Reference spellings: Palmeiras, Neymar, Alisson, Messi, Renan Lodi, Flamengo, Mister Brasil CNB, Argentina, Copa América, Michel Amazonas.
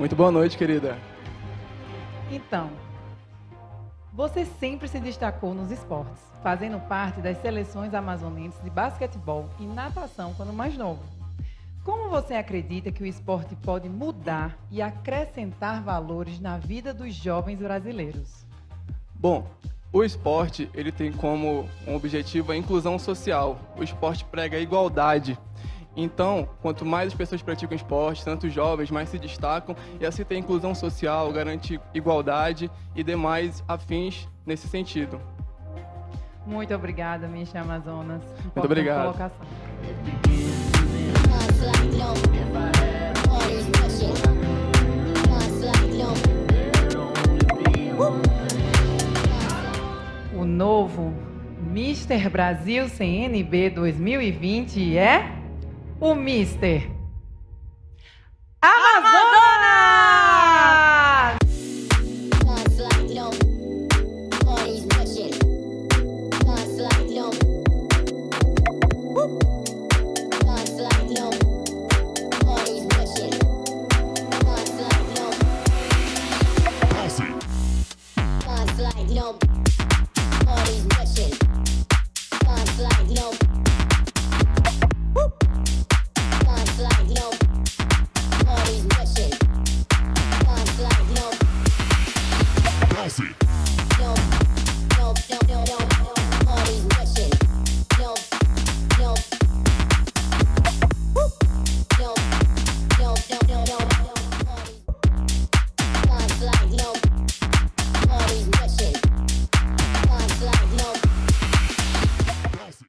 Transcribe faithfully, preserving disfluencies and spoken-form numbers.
Muito boa noite, querida. Então, você sempre se destacou nos esportes, fazendo parte das seleções amazonenses de basquetebol e natação quando mais novo. Como você acredita que o esporte pode mudar e acrescentar valores na vida dos jovens brasileiros? Bom, o esporte ele tem como um objetivo a inclusão social. O esporte prega a igualdade. Então, quanto mais as pessoas praticam esporte, tanto os jovens mais se destacam, e assim tem inclusão social, garante igualdade e demais afins nesse sentido. Muito obrigada, Michel Amazonas. Muito obrigado. O novo Mister Brasil C N B dois mil e vinte é... o Mister Amazonas!